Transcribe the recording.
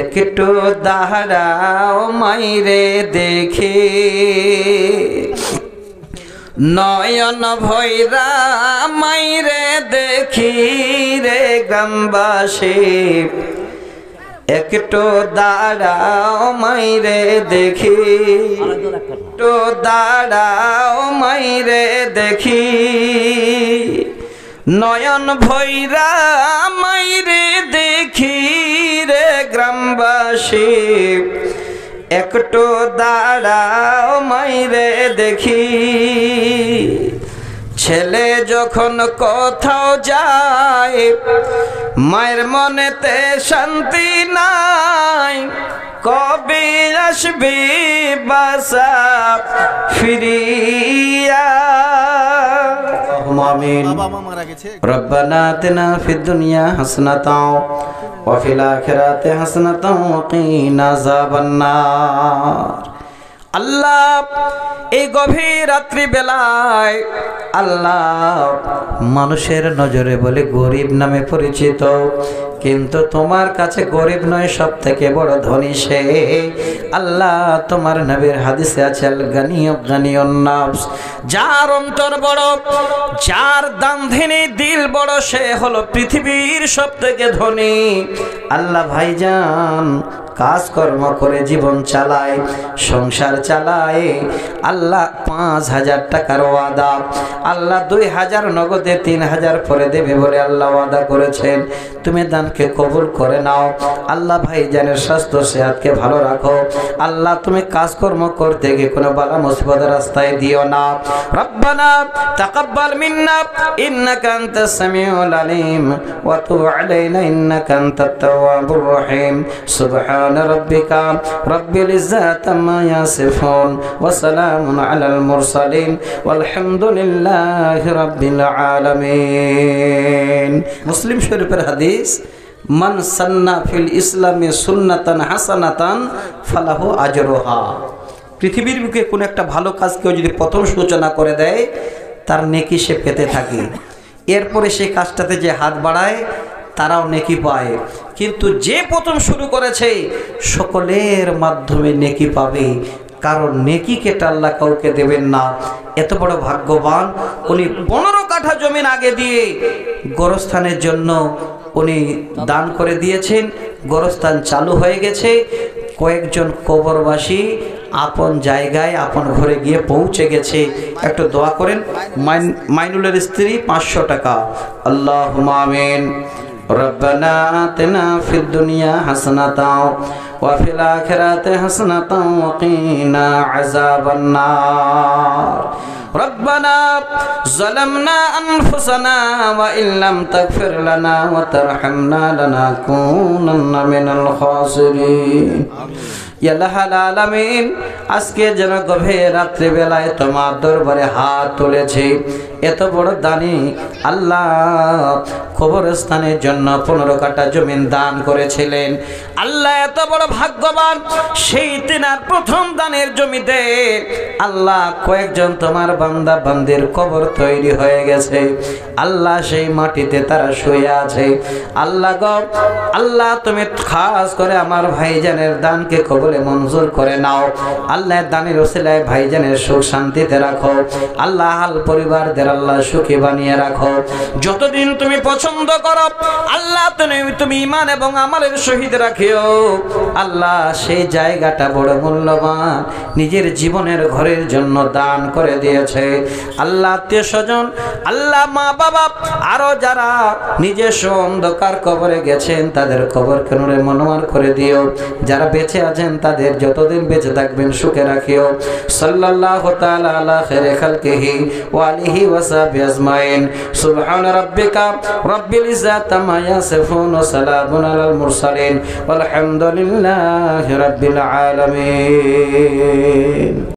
একটু দাঁড়াও মাইরে দেখি, নয়ন ভৈরা মাইরে দেখি রে গ্রামবাসী, একটু দাঁড়াও মাইরে দেখি, একটু দাঁড়াও মাইরে দেখি, নয়ন ভৈরা মাইরে দেখি রে গ্রামবাসী, একটু দাঁড়াও মাইরে দেখি। ছেলে যখন কোথাও যায় মায়ের মনেতে শান্তি নাই, কবে আসবি বাসা ফিরিয়া। রব্বানা আতিনা ফিদ দুনিয়া হাসনাতাও ওয়া ফিল আখিরাতি হাসনাতাও ওয়া কিনা আযাবান নার। আল্লাহ এই গভীর রাত্রি বেলায় আল্লাহ মানুষের নজরে বলে গরিব নামে পরিচিত, কিন্তু তোমার কাছে গরিব নয়, সব থেকে বড় ধনী সে। আল্লাহ তোমার নবীর হাদিসে আছে আল গানিয়ু গানিয়ুন নাফস, যার অন্তর বড়, যার দানধিনী দিল বড়, সে হলো পৃথিবীর সব থেকে ধনী। আল্লাহ ভাইজান কাজকর্ম করে জীবন চালায়, সংসার চালায়। আল্লাহ 5000 টাকার ওয়াদা, আল্লাহ 2000 নগদে 3000 পরে দেবে বলে আল্লাহ ওয়াদা করেছেন। তুমি দানকে কবুল করে নাও। আল্লাহ ভাইজানের স্বাস্থ্য সেহতকে ভালো রাখো। আল্লাহ তুমি কাজকর্ম করতে গিয়ে কোনো বালা মুসিবতের রাস্তায় দিও না। রব্বানা তাকাব্বাল মিন্না ইন্নাকা আনতাস সামিউল আলিম ওয়া তুব আলাইনা ইন্নাকা আনতাত তাওয়াবুর রহিম। সুবহান ربك رب العزة عما يصفون وسلام على المرسلين والحمد لله رب العالمين। মুসলিম শরীফের হাদিস, মান সান্না ফিল ইসলামে সুন্নাতান হাসানাতান ফালাহু আজরুহা। পৃথিবীর বুকে কোন একটা ভালো কাজ কেউ যদি প্রথম সূচনা করে দেয়, তার নেকি সে পেতে থাকে। এরপরে সেই কাজটাতে যে হাত বাড়ায় তারাও নেকি পায়, কিন্তু যে প্রথম শুরু করেছে সকলের মাধ্যমে নেকি পাবে, কারণ নেকিকে আল্লাহ কাউকে দেবেন না। এত বড় ভাগ্যবান উনি 15 কাঠা জমিন আগে দিয়ে গোরস্থানের জন্য উনি দান করে দিয়েছেন। গোরস্থান চালু হয়ে গেছে, কয়েকজন কবরবাসী আপন জায়গায় আপন ঘরে গিয়ে পৌঁছে গেছে। একটু দোয়া করেন। মাইনুলের স্ত্রী 500 টাকা। আল্লাহুম্মা আমিন। রব্বানা আতিনা ফিদ দুনিয়া হাসানাতাও ওয়া ফিল আখিরাতি হাসানাতাও ওয়া কিনা আযাবান নার। রব্বানা যালামনা আনফুসানা ওয়া ইল্লাম তাগফির লানা ওয়া তারহামনা লানাকুনান্না মিনাল খাসিরিন। ইয়া আল্লাহুল আলামিন, আজকে যেন গভীর রাত্রি বেলায় তোমার দরবারে হাত তুলেছি। এত বড় দানি আল্লাহ কবরস্থানের জন্য 15 কাঠা জমিন দান করেছিলেন। আল্লাহ এত বড় ভাগ্যবান, সেই তিনার প্রথম দানের জমিতে আল্লাহ কয়েকজন তোমার বান্দা বান্দির কবর তৈরি হয়ে গেছে। আল্লাহ সেই মাটিতে তারা শুয়ে আছে। আল্লাহ গো, আল্লাহ তুমি খাস করে আমার ভাইজানের দানকে কবলে মঞ্জুর করে নাও। আল্লাহ দানের ওসিলায় ভাইজানের সুখ শান্তিতে রাখো। আল্লাহ হাল পরিবার আল্লাহ সুখী বানিয়ে রাখো যতদিন তুমি পছন্দ করো। আল্লাহ তুমি ঈমান এবং আমলের শহীদ রাখিও। আল্লাহ সেই জায়গাটা বড় মূল্যবান, নিজের জীবনের ঘরের জন্য দান করে দিয়েছে। আল্লাহ আত্মীয় স্বজন, আল্লাহ মা বাবা, আরো যারা নিজস্ব অন্ধকার কবরে গেছেন তাদের কবর কেনুরে মনোয়ার করে দিও। যারা বেঁচে আছেন তাদের যতদিন বেঁচে থাকবেন সুখে রাখিও। সাল্লাল্লাহু তাআলা আলা খায়রি খালকিহি ওয়া আলিহি وصحبه اجمعين سبحان ربك رب العزة عما يصفون وسلام على المرسلين والحمد لله رب العالمين।